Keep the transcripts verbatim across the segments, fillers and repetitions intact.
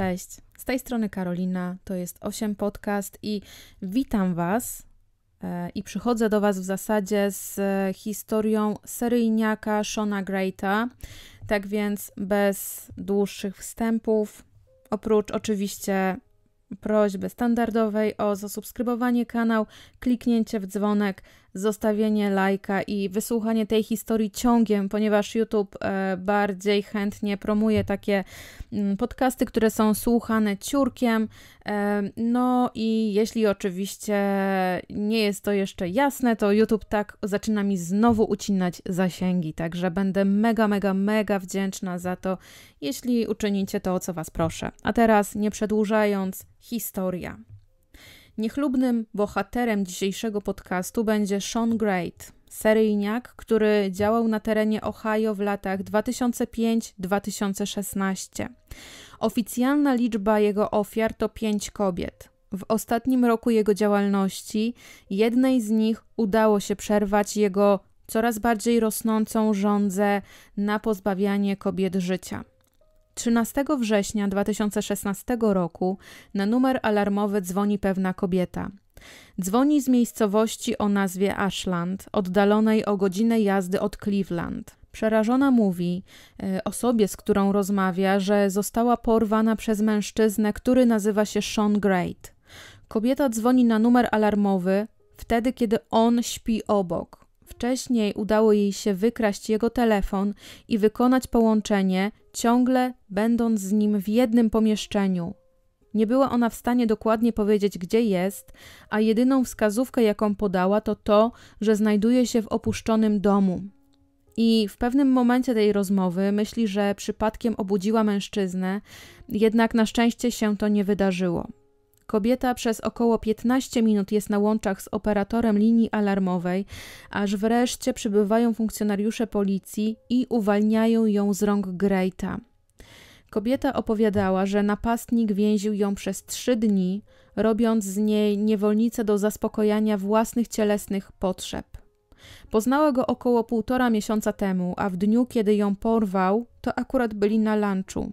Cześć, z tej strony Karolina, to jest osiem Podcast i witam Was e, i przychodzę do Was w zasadzie z e, historią seryjniaka Shawna Grate'a. Tak więc bez dłuższych wstępów, oprócz oczywiście prośby standardowej o zasubskrybowanie kanału, kliknięcie w dzwonek, zostawienie lajka i wysłuchanie tej historii ciągiem, ponieważ YouTube bardziej chętnie promuje takie podcasty, które są słuchane ciurkiem. No i jeśli oczywiście nie jest to jeszcze jasne, to YouTube tak zaczyna mi znowu ucinać zasięgi, także będę mega, mega, mega wdzięczna za to, jeśli uczynicie to, o co Was proszę. A teraz, nie przedłużając, historia. Niechlubnym bohaterem dzisiejszego podcastu będzie Shawn Grate, seryjniak, który działał na terenie Ohio w latach dwa tysiące piąty do dwa tysiące szesnastego. Oficjalna liczba jego ofiar to pięć kobiet. W ostatnim roku jego działalności jednej z nich udało się przerwać jego coraz bardziej rosnącą żądzę na pozbawianie kobiet życia. trzynastego września dwa tysiące szesnastego roku na numer alarmowy dzwoni pewna kobieta. Dzwoni z miejscowości o nazwie Ashland, oddalonej o godzinę jazdy od Cleveland. Przerażona mówi y, osobie, z którą rozmawia, że została porwana przez mężczyznę, który nazywa się Shawn Grate. Kobieta dzwoni na numer alarmowy wtedy, kiedy on śpi obok. Wcześniej udało jej się wykraść jego telefon i wykonać połączenie, ciągle będąc z nim w jednym pomieszczeniu. Nie była ona w stanie dokładnie powiedzieć, gdzie jest, a jedyną wskazówkę, jaką podała, to to, że znajduje się w opuszczonym domu. I w pewnym momencie tej rozmowy myśli, że przypadkiem obudziła mężczyznę, jednak na szczęście się to nie wydarzyło. Kobieta przez około piętnaście minut jest na łączach z operatorem linii alarmowej, aż wreszcie przybywają funkcjonariusze policji i uwalniają ją z rąk Grate'a. Kobieta opowiadała, że napastnik więził ją przez trzy dni, robiąc z niej niewolnicę do zaspokojania własnych cielesnych potrzeb. Poznała go około półtora miesiąca temu, a w dniu, kiedy ją porwał, to akurat byli na lunchu.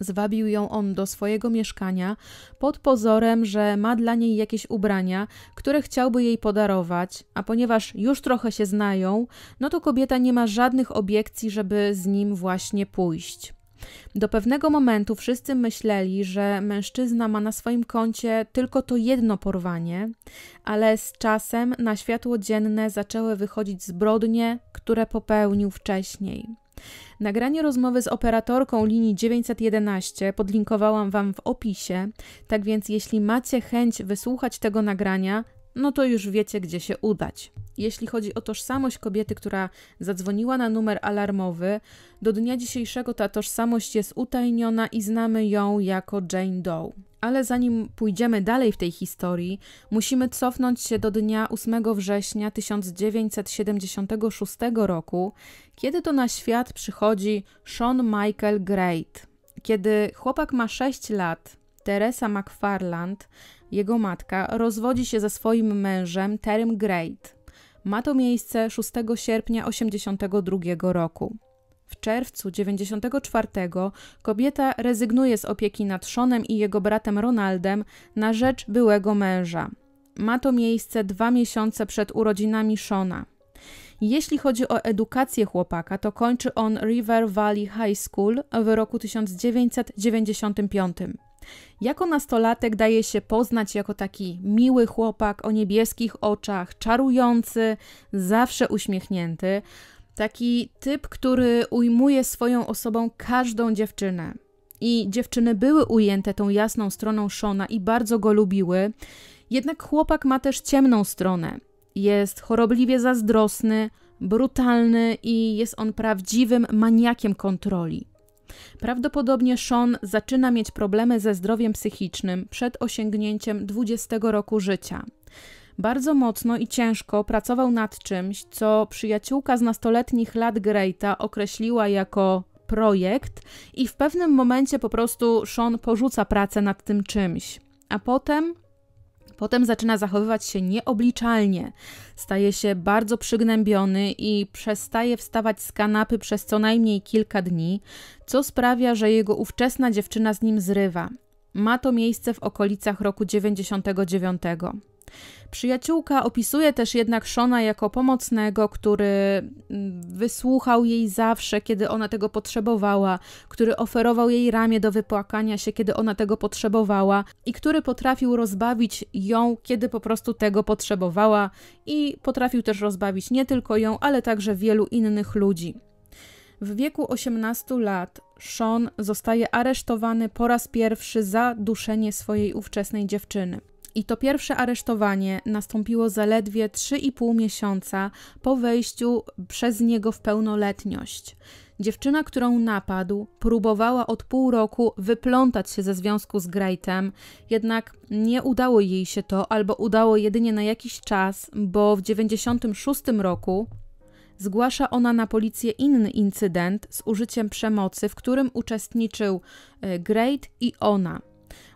Zwabił ją on do swojego mieszkania pod pozorem, że ma dla niej jakieś ubrania, które chciałby jej podarować, a ponieważ już trochę się znają, no to kobieta nie ma żadnych obiekcji, żeby z nim właśnie pójść. Do pewnego momentu wszyscy myśleli, że mężczyzna ma na swoim koncie tylko to jedno porwanie, ale z czasem na światło dzienne zaczęły wychodzić zbrodnie, które popełnił wcześniej. Nagranie rozmowy z operatorką linii dziewięćset jedenaście podlinkowałam Wam w opisie, tak więc jeśli macie chęć wysłuchać tego nagrania, no to już wiecie, gdzie się udać. Jeśli chodzi o tożsamość kobiety, która zadzwoniła na numer alarmowy, do dnia dzisiejszego ta tożsamość jest utajniona i znamy ją jako Jane Doe. Ale zanim pójdziemy dalej w tej historii, musimy cofnąć się do dnia ósmego września tysiąc dziewięćset siedemdziesiątego szóstego roku, kiedy to na świat przychodzi Shawn Michael Grate. Kiedy chłopak ma sześć lat, Teresa McFarland, jego matka, rozwodzi się ze swoim mężem Terrym Grate. Ma to miejsce szóstego sierpnia tysiąc dziewięćset osiemdziesiątego drugiego roku. W czerwcu tysiąc dziewięćset dziewięćdziesiątego czwartego kobieta rezygnuje z opieki nad Shawnem i jego bratem Ronaldem na rzecz byłego męża. Ma to miejsce dwa miesiące przed urodzinami Shawna. Jeśli chodzi o edukację chłopaka, to kończy on River Valley High School w roku tysiąc dziewięćset dziewięćdziesiątym piątym. Jako nastolatek daje się poznać jako taki miły chłopak o niebieskich oczach, czarujący, zawsze uśmiechnięty. Taki typ, który ujmuje swoją osobą każdą dziewczynę. I dziewczyny były ujęte tą jasną stroną Shawna i bardzo go lubiły. Jednak chłopak ma też ciemną stronę. Jest chorobliwie zazdrosny, brutalny i jest on prawdziwym maniakiem kontroli. Prawdopodobnie Shawn zaczyna mieć problemy ze zdrowiem psychicznym przed osiągnięciem dwudziestego roku życia. Bardzo mocno i ciężko pracował nad czymś, co przyjaciółka z nastoletnich lat Grate'a określiła jako projekt i w pewnym momencie po prostu Shawn porzuca pracę nad tym czymś. A potem Potem zaczyna zachowywać się nieobliczalnie, staje się bardzo przygnębiony i przestaje wstawać z kanapy przez co najmniej kilka dni, co sprawia, że jego ówczesna dziewczyna z nim zrywa. Ma to miejsce w okolicach roku dziewięćdziesiątego dziewiątego. Przyjaciółka opisuje też jednak Shauna jako pomocnego, który wysłuchał jej zawsze, kiedy ona tego potrzebowała, który oferował jej ramię do wypłakania się, kiedy ona tego potrzebowała i który potrafił rozbawić ją, kiedy po prostu tego potrzebowała i potrafił też rozbawić nie tylko ją, ale także wielu innych ludzi. W wieku osiemnastu lat Shawn zostaje aresztowany po raz pierwszy za duszenie swojej ówczesnej dziewczyny. I to pierwsze aresztowanie nastąpiło zaledwie trzy i pół miesiąca po wejściu przez niego w pełnoletność. Dziewczyna, którą napadł, próbowała od pół roku wyplątać się ze związku z Grate'em, jednak nie udało jej się to albo udało jedynie na jakiś czas, bo w dziewięćdziesiątym szóstym roku zgłasza ona na policję inny incydent z użyciem przemocy, w którym uczestniczył Grate i ona.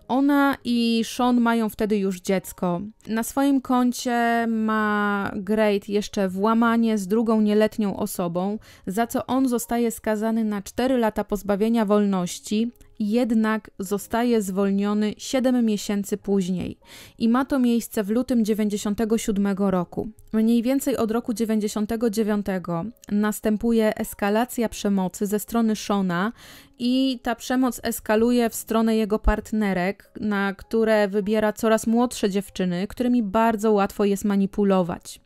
Ona i Shawn mają wtedy już dziecko. Na swoim koncie ma Grate jeszcze włamanie z drugą nieletnią osobą, za co on zostaje skazany na cztery lata pozbawienia wolności, jednak zostaje zwolniony siedem miesięcy później i ma to miejsce w lutym dziewięćdziesiątego siódmego roku. Mniej więcej od roku dziewięćdziesiątego dziewiątego następuje eskalacja przemocy ze strony Shauna i ta przemoc eskaluje w stronę jego partnerek, na które wybiera coraz młodsze dziewczyny, którymi bardzo łatwo jest manipulować.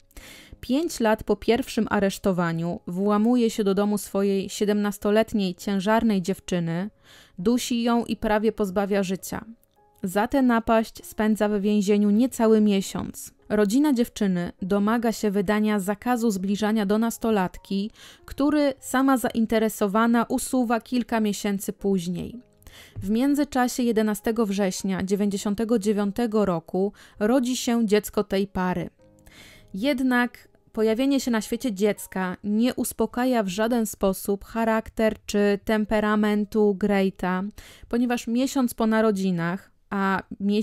Pięć lat po pierwszym aresztowaniu włamuje się do domu swojej siedemnastoletniej ciężarnej dziewczyny, dusi ją i prawie pozbawia życia. Za tę napaść spędza w więzieniu niecały miesiąc. Rodzina dziewczyny domaga się wydania zakazu zbliżania do nastolatki, który sama zainteresowana usuwa kilka miesięcy później. W międzyczasie jedenastego września dziewięćdziesiątego dziewiątego roku rodzi się dziecko tej pary. Jednak pojawienie się na świecie dziecka nie uspokaja w żaden sposób charakter czy temperamentu Grate'a, ponieważ miesiąc po narodzinach, a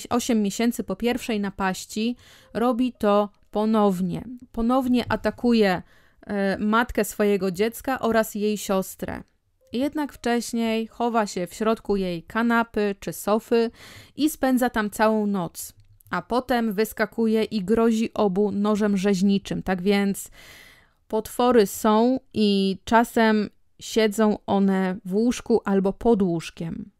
osiem miesięcy po pierwszej napaści, robi to ponownie. Ponownie atakuje e, matkę swojego dziecka oraz jej siostrę. Jednak wcześniej chowa się w środku jej kanapy czy sofy i spędza tam całą noc. A potem wyskakuje i grozi obu nożem rzeźniczym. Tak więc potwory są i czasem siedzą one w łóżku albo pod łóżkiem.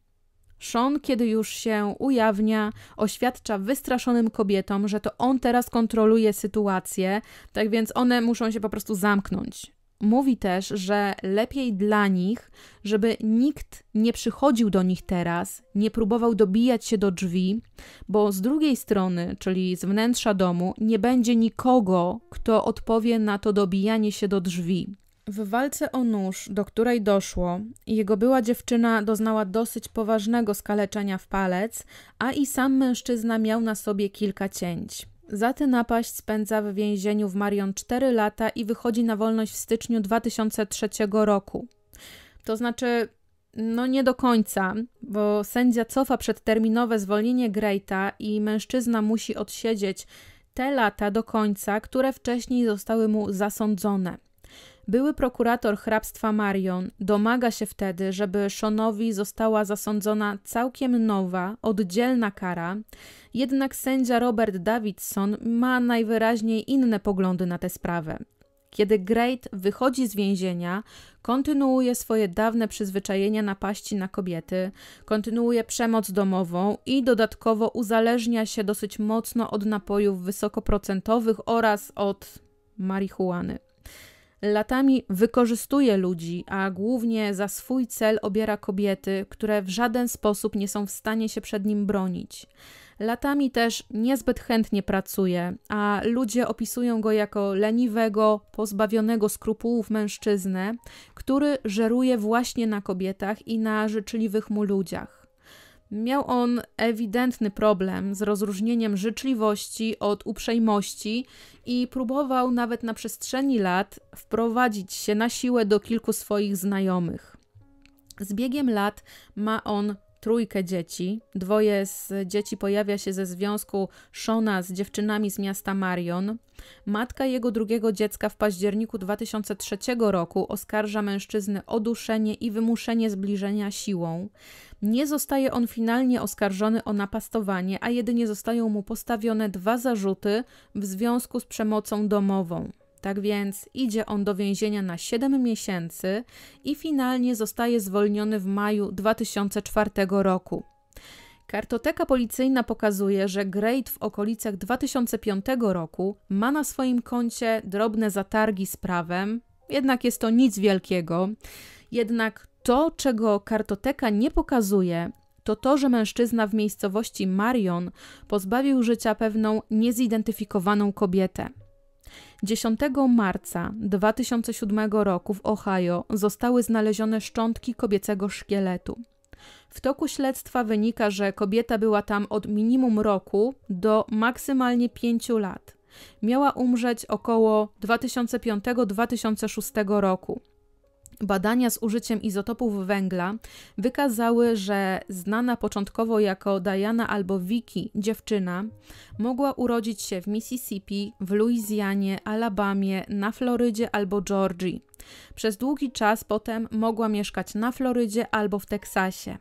Shawn, kiedy już się ujawnia, oświadcza wystraszonym kobietom, że to on teraz kontroluje sytuację, tak więc one muszą się po prostu zamknąć. Mówi też, że lepiej dla nich, żeby nikt nie przychodził do nich teraz, nie próbował dobijać się do drzwi, bo z drugiej strony, czyli z wnętrza domu, nie będzie nikogo, kto odpowie na to dobijanie się do drzwi. W walce o nóż, do której doszło, jego była dziewczyna doznała dosyć poważnego skaleczenia w palec, a i sam mężczyzna miał na sobie kilka cięć. Za tę napaść spędza w więzieniu w Marion cztery lata i wychodzi na wolność w styczniu dwa tysiące trzeciego roku. To znaczy, no nie do końca, bo sędzia cofa przedterminowe zwolnienie Grate'a i mężczyzna musi odsiedzieć te lata do końca, które wcześniej zostały mu zasądzone. Były prokurator hrabstwa Marion domaga się wtedy, żeby Shawnowi została zasądzona całkiem nowa, oddzielna kara, jednak sędzia Robert Davidson ma najwyraźniej inne poglądy na tę sprawę. Kiedy Grate wychodzi z więzienia, kontynuuje swoje dawne przyzwyczajenia napaści na kobiety, kontynuuje przemoc domową i dodatkowo uzależnia się dosyć mocno od napojów wysokoprocentowych oraz od marihuany. Latami wykorzystuje ludzi, a głównie za swój cel obiera kobiety, które w żaden sposób nie są w stanie się przed nim bronić. Latami też niezbyt chętnie pracuje, a ludzie opisują go jako leniwego, pozbawionego skrupułów mężczyznę, który żeruje właśnie na kobietach i na życzliwych mu ludziach. Miał on ewidentny problem z rozróżnieniem życzliwości od uprzejmości i próbował nawet na przestrzeni lat wprowadzić się na siłę do kilku swoich znajomych. Z biegiem lat ma on trójkę dzieci. Dwoje z dzieci pojawia się ze związku Shawna z dziewczynami z miasta Marion. Matka jego drugiego dziecka w październiku dwa tysiące trzeciego roku oskarża mężczyznę o duszenie i wymuszenie zbliżenia siłą. Nie zostaje on finalnie oskarżony o napastowanie, a jedynie zostają mu postawione dwa zarzuty w związku z przemocą domową. Tak więc idzie on do więzienia na siedem miesięcy i finalnie zostaje zwolniony w maju dwa tysiące czwartego roku. Kartoteka policyjna pokazuje, że Grate w okolicach dwa tysiące piątego roku ma na swoim koncie drobne zatargi z prawem, jednak jest to nic wielkiego. Jednak to, czego kartoteka nie pokazuje, to to, że mężczyzna w miejscowości Marion pozbawił życia pewną niezidentyfikowaną kobietę. dziesiątego marca dwa tysiące siódmego roku w Ohio zostały znalezione szczątki kobiecego szkieletu. W toku śledztwa wynika, że kobieta była tam od minimum roku do maksymalnie pięciu lat. Miała umrzeć około dwa tysiące piątego do dwa tysiące szóstego roku. Badania z użyciem izotopów węgla wykazały, że znana początkowo jako Diana albo Vicky dziewczyna mogła urodzić się w Mississippi, w Luizjanie, Alabamie, na Florydzie albo Georgii. Przez długi czas potem mogła mieszkać na Florydzie albo w Teksasie.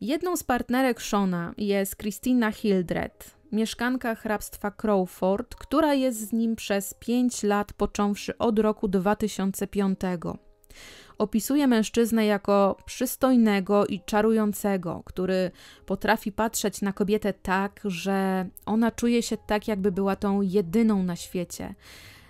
Jedną z partnerek Shawna jest Christina Hildreth, mieszkanka hrabstwa Crawford, która jest z nim przez pięć lat począwszy od roku dwa tysiące piątego. Opisuje mężczyznę jako przystojnego i czarującego, który potrafi patrzeć na kobietę tak, że ona czuje się tak, jakby była tą jedyną na świecie.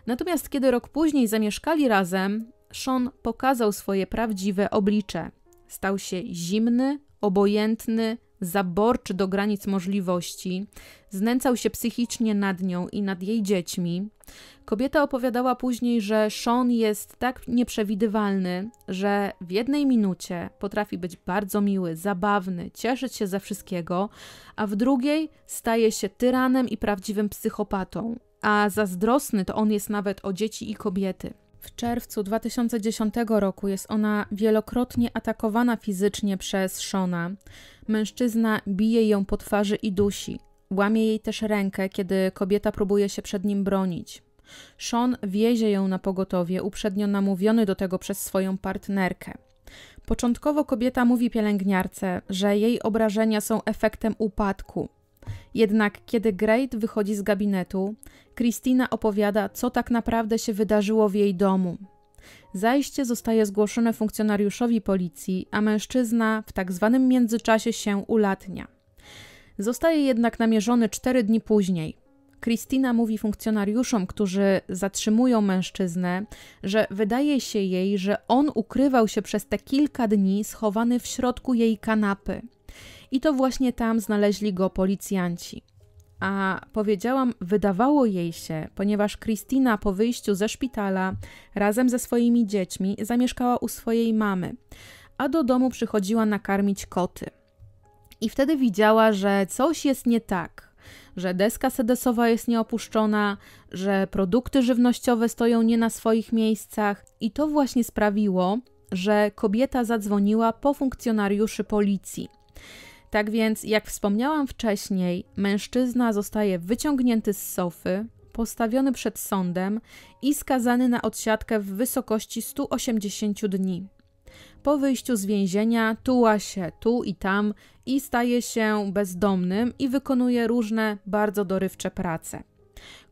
Natomiast kiedy rok później zamieszkali razem, Shawn pokazał swoje prawdziwe oblicze. Stał się zimny, obojętny, zaborczy do granic możliwości, znęcał się psychicznie nad nią i nad jej dziećmi. Kobieta opowiadała później, że Shawn jest tak nieprzewidywalny, że w jednej minucie potrafi być bardzo miły, zabawny, cieszyć się ze wszystkiego, a w drugiej staje się tyranem i prawdziwym psychopatą, a zazdrosny to on jest nawet o dzieci i kobiety. W czerwcu dwa tysiące dziesiątego roku jest ona wielokrotnie atakowana fizycznie przez Shawna. Mężczyzna bije ją po twarzy i dusi. Łamie jej też rękę, kiedy kobieta próbuje się przed nim bronić. Shawn wiezie ją na pogotowie, uprzednio namówiony do tego przez swoją partnerkę. Początkowo kobieta mówi pielęgniarce, że jej obrażenia są efektem upadku. Jednak kiedy Grate wychodzi z gabinetu, Christina opowiada, co tak naprawdę się wydarzyło w jej domu. Zajście zostaje zgłoszone funkcjonariuszowi policji, a mężczyzna w tak zwanym międzyczasie się ulatnia. Zostaje jednak namierzony cztery dni później. Christina mówi funkcjonariuszom, którzy zatrzymują mężczyznę, że wydaje się jej, że on ukrywał się przez te kilka dni schowany w środku jej kanapy. I to właśnie tam znaleźli go policjanci. A powiedziałam, wydawało jej się, ponieważ Christina po wyjściu ze szpitala razem ze swoimi dziećmi zamieszkała u swojej mamy, a do domu przychodziła nakarmić koty. I wtedy widziała, że coś jest nie tak, że deska sedesowa jest nieopuszczona, że produkty żywnościowe stoją nie na swoich miejscach i to właśnie sprawiło, że kobieta zadzwoniła po funkcjonariuszy policji. Tak więc, jak wspomniałam wcześniej, mężczyzna zostaje wyciągnięty z sofy, postawiony przed sądem i skazany na odsiadkę w wysokości stu osiemdziesięciu dni. Po wyjściu z więzienia tuła się tu i tam i staje się bezdomnym i wykonuje różne bardzo dorywcze prace.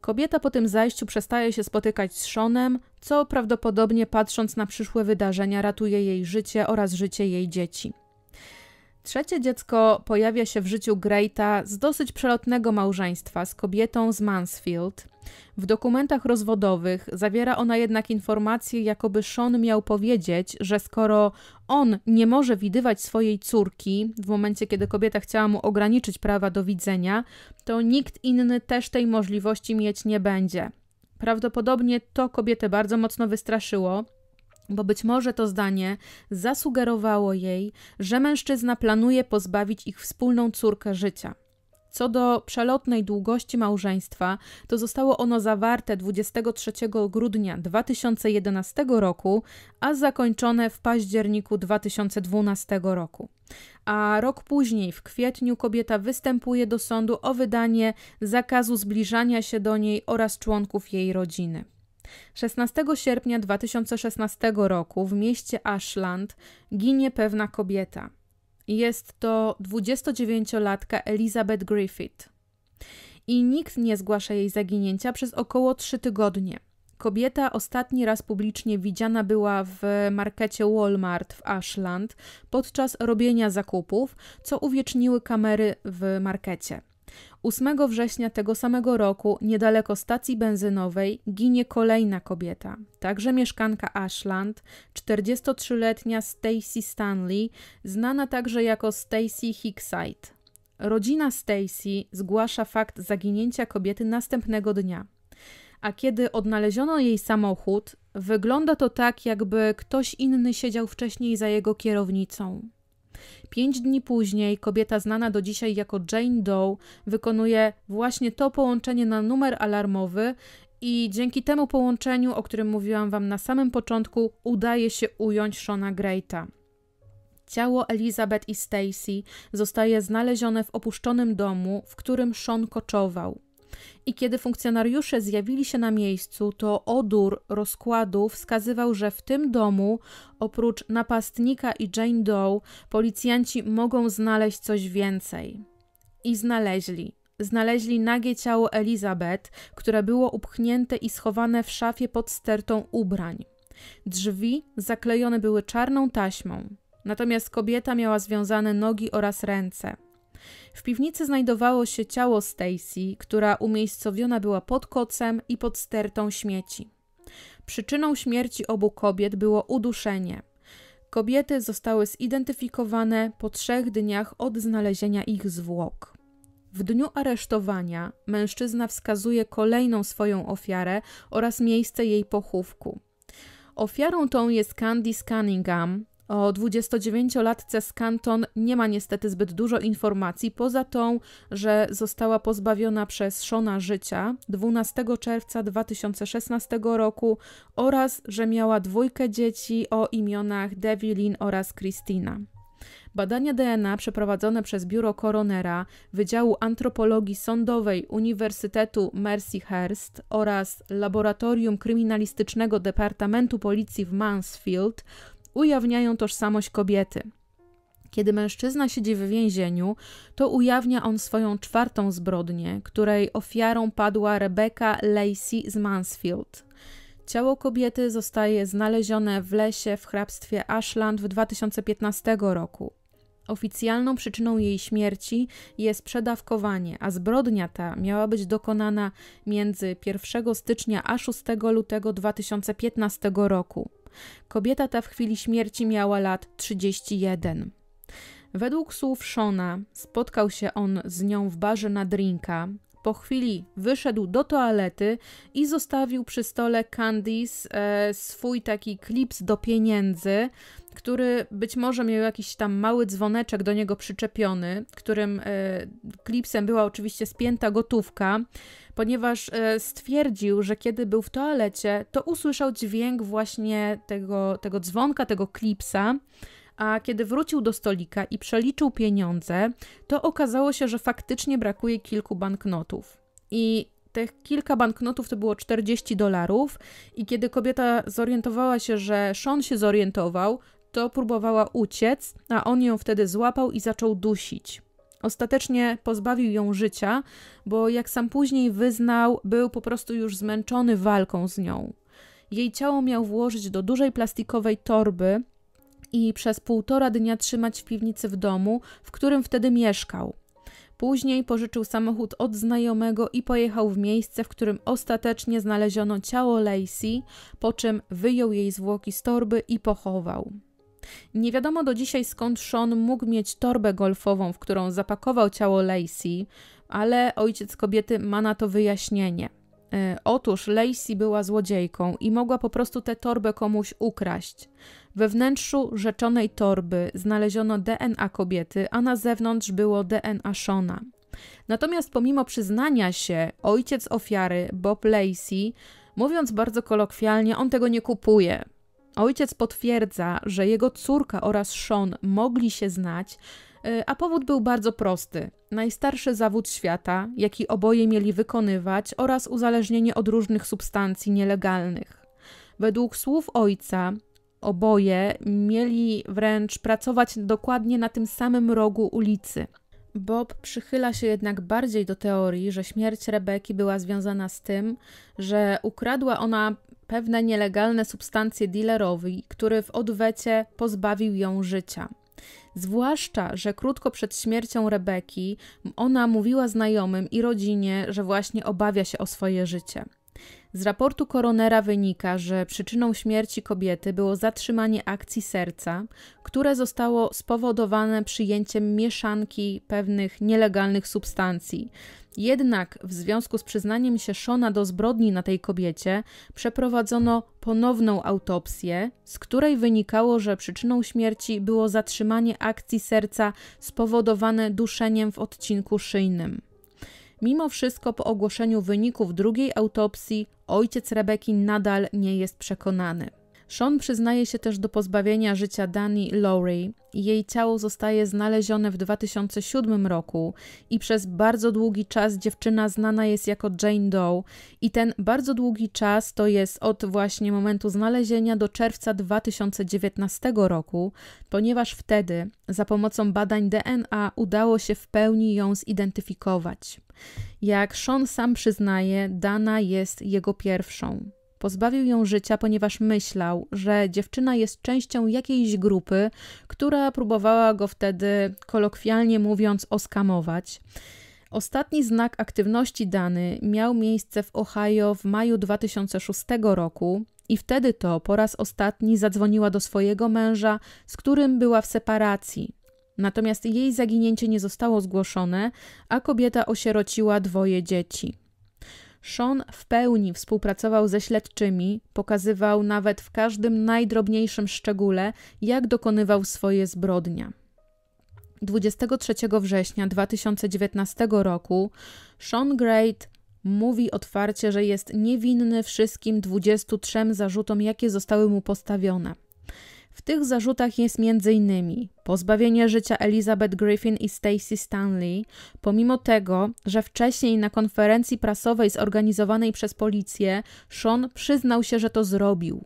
Kobieta po tym zajściu przestaje się spotykać z Shawnem, co prawdopodobnie patrząc na przyszłe wydarzenia ratuje jej życie oraz życie jej dzieci. Trzecie dziecko pojawia się w życiu Grate'a z dosyć przelotnego małżeństwa z kobietą z Mansfield. W dokumentach rozwodowych zawiera ona jednak informację, jakoby Shawn miał powiedzieć, że skoro on nie może widywać swojej córki w momencie, kiedy kobieta chciała mu ograniczyć prawa do widzenia, to nikt inny też tej możliwości mieć nie będzie. Prawdopodobnie to kobietę bardzo mocno wystraszyło, bo być może to zdanie zasugerowało jej, że mężczyzna planuje pozbawić ich wspólną córkę życia. Co do przelotnej długości małżeństwa, to zostało ono zawarte dwudziestego trzeciego grudnia dwa tysiące jedenastego roku, a zakończone w październiku dwa tysiące dwunastego roku. A rok później, w kwietniu, kobieta występuje do sądu o wydanie zakazu zbliżania się do niej oraz członków jej rodziny. szesnastego sierpnia dwa tysiące szesnastego roku w mieście Ashland ginie pewna kobieta. Jest to dwudziestodziewięciolatka Elizabeth Griffith. I nikt nie zgłasza jej zaginięcia przez około trzy tygodnie. Kobieta ostatni raz publicznie widziana była w markecie Walmart w Ashland podczas robienia zakupów, co uwieczniły kamery w markecie. ósmego września tego samego roku, niedaleko stacji benzynowej, ginie kolejna kobieta, także mieszkanka Ashland, czterdziestotrzyletnia Stacy Stanley, znana także jako Stacy Hickside. Rodzina Stacy zgłasza fakt zaginięcia kobiety następnego dnia, a kiedy odnaleziono jej samochód, wygląda to tak, jakby ktoś inny siedział wcześniej za jego kierownicą. Pięć dni później kobieta znana do dzisiaj jako Jane Doe wykonuje właśnie to połączenie na numer alarmowy i dzięki temu połączeniu, o którym mówiłam Wam na samym początku, udaje się ująć Shawna Grate'a. Ciało Elizabeth i Stacy zostaje znalezione w opuszczonym domu, w którym Shawn koczował. I kiedy funkcjonariusze zjawili się na miejscu, to odór rozkładu wskazywał, że w tym domu, oprócz napastnika i Jane Doe, policjanci mogą znaleźć coś więcej. I znaleźli. Znaleźli nagie ciało Elizabeth, które było upchnięte i schowane w szafie pod stertą ubrań. Drzwi zaklejone były czarną taśmą, natomiast kobieta miała związane nogi oraz ręce. W piwnicy znajdowało się ciało Stacy, która umiejscowiona była pod kocem i pod stertą śmieci. Przyczyną śmierci obu kobiet było uduszenie. Kobiety zostały zidentyfikowane po trzech dniach od znalezienia ich zwłok. W dniu aresztowania mężczyzna wskazuje kolejną swoją ofiarę oraz miejsce jej pochówku. Ofiarą tą jest Candice Cunningham. O dwudziestodziewięciolatce z Canton nie ma niestety zbyt dużo informacji, poza tą, że została pozbawiona przez Shawna życia dwunastego czerwca dwa tysiące szesnastego roku oraz, że miała dwójkę dzieci o imionach Devlin oraz Christina. Badania D N A przeprowadzone przez Biuro Koronera Wydziału Antropologii Sądowej Uniwersytetu Mercyhurst oraz Laboratorium Kryminalistycznego Departamentu Policji w Mansfield ujawniają tożsamość kobiety. Kiedy mężczyzna siedzi w więzieniu, to ujawnia on swoją czwartą zbrodnię, której ofiarą padła Rebecca Lacey z Mansfield. Ciało kobiety zostaje znalezione w lesie w hrabstwie Ashland w dwa tysiące piętnastego roku. Oficjalną przyczyną jej śmierci jest przedawkowanie, a zbrodnia ta miała być dokonana między pierwszego stycznia a szóstego lutego dwa tysiące piętnastego roku. Kobieta ta w chwili śmierci miała lat trzydzieści jeden. Według słów Shawna spotkał się on z nią w barze na drinka. Po chwili wyszedł do toalety i zostawił przy stole Candice e, swój taki klips do pieniędzy, który być może miał jakiś tam mały dzwoneczek do niego przyczepiony, którym e, klipsem była oczywiście spięta gotówka, ponieważ e, stwierdził, że kiedy był w toalecie, to usłyszał dźwięk właśnie tego, tego dzwonka, tego klipsa, a kiedy wrócił do stolika i przeliczył pieniądze, to okazało się, że faktycznie brakuje kilku banknotów. I tych kilka banknotów to było czterdzieści dolarów i kiedy kobieta zorientowała się, że Shawn się zorientował, to próbowała uciec, a on ją wtedy złapał i zaczął dusić. Ostatecznie pozbawił ją życia, bo jak sam później wyznał, był po prostu już zmęczony walką z nią. Jej ciało miał włożyć do dużej plastikowej torby i przez półtora dnia trzymać w piwnicy w domu, w którym wtedy mieszkał. Później pożyczył samochód od znajomego i pojechał w miejsce, w którym ostatecznie znaleziono ciało Lacey, po czym wyjął jej zwłoki z torby i pochował. Nie wiadomo do dzisiaj, skąd Shawn mógł mieć torbę golfową, w którą zapakował ciało Lacey, ale ojciec kobiety ma na to wyjaśnienie. Otóż Lacey była złodziejką i mogła po prostu tę torbę komuś ukraść. We wnętrzu rzeczonej torby znaleziono D N A kobiety, a na zewnątrz było D N A Shawna. Natomiast pomimo przyznania się, ojciec ofiary, Bob Lacey, mówiąc bardzo kolokwialnie, on tego nie kupuje. Ojciec potwierdza, że jego córka oraz Shawn mogli się znać, a powód był bardzo prosty. Najstarszy zawód świata, jaki oboje mieli wykonywać, oraz uzależnienie od różnych substancji nielegalnych. Według słów ojca oboje mieli wręcz pracować dokładnie na tym samym rogu ulicy. Bob przychyla się jednak bardziej do teorii, że śmierć Rebeki była związana z tym, że ukradła ona pewne nielegalne substancje dealerowi, który w odwecie pozbawił ją życia. Zwłaszcza, że krótko przed śmiercią Rebeki ona mówiła znajomym i rodzinie, że właśnie obawia się o swoje życie. Z raportu koronera wynika, że przyczyną śmierci kobiety było zatrzymanie akcji serca, które zostało spowodowane przyjęciem mieszanki pewnych nielegalnych substancji. Jednak w związku z przyznaniem się Shawna do zbrodni na tej kobiecie przeprowadzono ponowną autopsję, z której wynikało, że przyczyną śmierci było zatrzymanie akcji serca spowodowane duszeniem w odcinku szyjnym. Mimo wszystko po ogłoszeniu wyników drugiej autopsji ojciec Rebeki nadal nie jest przekonany. Shawn przyznaje się też do pozbawienia życia Dani Laurie. Jej ciało zostaje znalezione w dwa tysiące siódmym roku i przez bardzo długi czas dziewczyna znana jest jako Jane Doe i ten bardzo długi czas to jest od właśnie momentu znalezienia do czerwca dwa tysiące dziewiętnastego roku, ponieważ wtedy za pomocą badań D N A udało się w pełni ją zidentyfikować. Jak Shawn sam przyznaje, Dana jest jego pierwszą. Pozbawił ją życia, ponieważ myślał, że dziewczyna jest częścią jakiejś grupy, która próbowała go wtedy, kolokwialnie mówiąc, oskamować. Ostatni znak aktywności Dany miał miejsce w Ohio w maju dwa tysiące szóstego roku i wtedy to po raz ostatni zadzwoniła do swojego męża, z którym była w separacji. Natomiast jej zaginięcie nie zostało zgłoszone, a kobieta osierociła dwoje dzieci. Shawn w pełni współpracował ze śledczymi, pokazywał nawet w każdym najdrobniejszym szczególe, jak dokonywał swoje zbrodnia. dwudziestego trzeciego września dwa tysiące dziewiętnastego roku Shawn Grate mówi otwarcie, że jest niewinny wszystkim dwudziestu trzem zarzutom, jakie zostały mu postawione. W tych zarzutach jest między innymi pozbawienie życia Elizabeth Griffith i Stacy Stanley, pomimo tego, że wcześniej na konferencji prasowej zorganizowanej przez policję Shawn przyznał się, że to zrobił.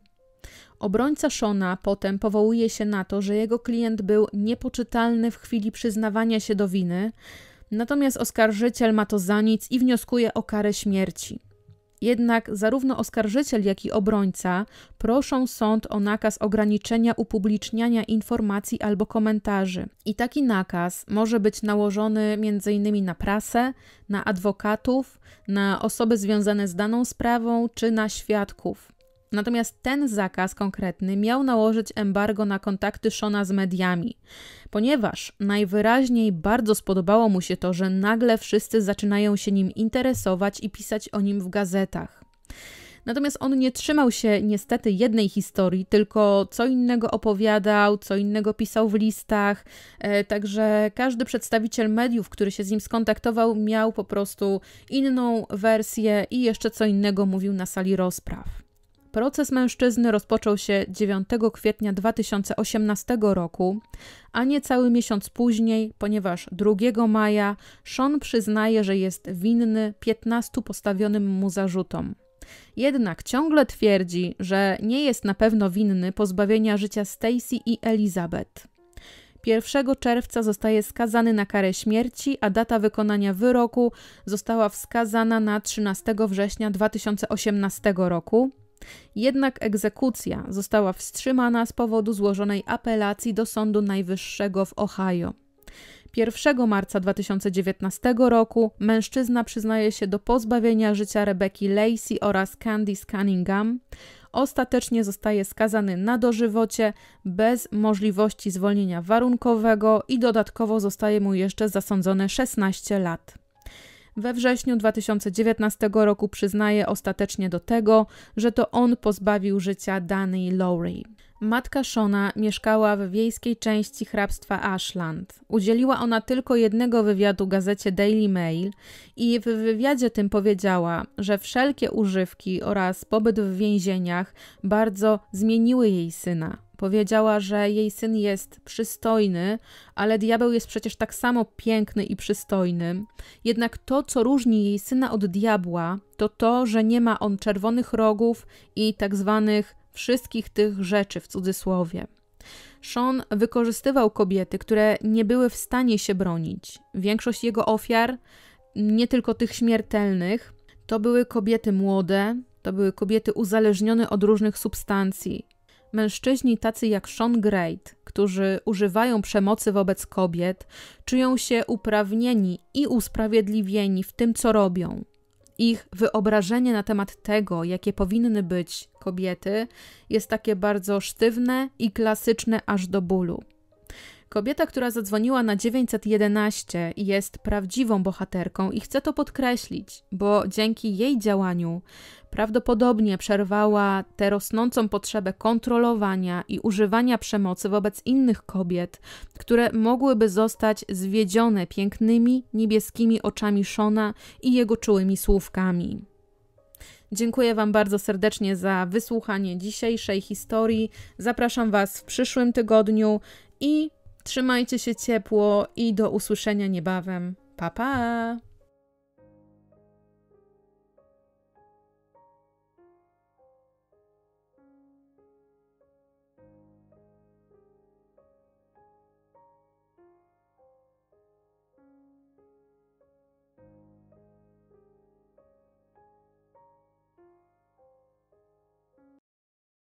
Obrońca Shawna potem powołuje się na to, że jego klient był niepoczytalny w chwili przyznawania się do winy, natomiast oskarżyciel ma to za nic i wnioskuje o karę śmierci. Jednak zarówno oskarżyciel, jak i obrońca proszą sąd o nakaz ograniczenia upubliczniania informacji albo komentarzy. I taki nakaz może być nałożony między innymi na prasę, na adwokatów, na osoby związane z daną sprawą czy na świadków. Natomiast ten zakaz konkretny miał nałożyć embargo na kontakty Shawna z mediami, ponieważ najwyraźniej bardzo spodobało mu się to, że nagle wszyscy zaczynają się nim interesować i pisać o nim w gazetach. Natomiast on nie trzymał się niestety jednej historii, tylko co innego opowiadał, co innego pisał w listach, także każdy przedstawiciel mediów, który się z nim skontaktował, miał po prostu inną wersję i jeszcze co innego mówił na sali rozpraw. Proces mężczyzny rozpoczął się dziewiątego kwietnia dwa tysiące osiemnastego roku, a niecały miesiąc później, ponieważ drugiego maja Shawn przyznaje, że jest winny piętnastu postawionym mu zarzutom. Jednak ciągle twierdzi, że nie jest na pewno winny pozbawienia życia Stacy i Elizabeth. pierwszego czerwca zostaje skazany na karę śmierci, a data wykonania wyroku została wskazana na trzynastego września dwa tysiące osiemnastego roku. Jednak egzekucja została wstrzymana z powodu złożonej apelacji do Sądu Najwyższego w Ohio. pierwszego marca dwa tysiące dziewiętnastego roku mężczyzna przyznaje się do pozbawienia życia Rebeki Lacey oraz Candice Cunningham. Ostatecznie zostaje skazany na dożywocie bez możliwości zwolnienia warunkowego i dodatkowo zostaje mu jeszcze zasądzone szesnaście lat. We wrześniu dwa tysiące dziewiętnastego roku przyznaje ostatecznie do tego, że to on pozbawił życia Dani Laurie. Matka Shawna mieszkała w wiejskiej części hrabstwa Ashland. Udzieliła ona tylko jednego wywiadu gazecie Daily Mail i w wywiadzie tym powiedziała, że wszelkie używki oraz pobyt w więzieniach bardzo zmieniły jej syna. Powiedziała, że jej syn jest przystojny, ale diabeł jest przecież tak samo piękny i przystojny. Jednak to, co różni jej syna od diabła, to to, że nie ma on czerwonych rogów i tak zwanych wszystkich tych rzeczy w cudzysłowie. Shawn wykorzystywał kobiety, które nie były w stanie się bronić. Większość jego ofiar, nie tylko tych śmiertelnych, to były kobiety młode, to były kobiety uzależnione od różnych substancji. Mężczyźni tacy jak Shawn Grate, którzy używają przemocy wobec kobiet, czują się uprawnieni i usprawiedliwieni w tym, co robią. Ich wyobrażenie na temat tego, jakie powinny być kobiety, jest takie bardzo sztywne i klasyczne aż do bólu. Kobieta, która zadzwoniła na dziewięćset jedenaście, jest prawdziwą bohaterką i chcę to podkreślić, bo dzięki jej działaniu prawdopodobnie przerwała tę rosnącą potrzebę kontrolowania i używania przemocy wobec innych kobiet, które mogłyby zostać zwiedzione pięknymi, niebieskimi oczami Shawna i jego czułymi słówkami. Dziękuję Wam bardzo serdecznie za wysłuchanie dzisiejszej historii. Zapraszam Was w przyszłym tygodniu i trzymajcie się ciepło i do usłyszenia niebawem. Pa, pa!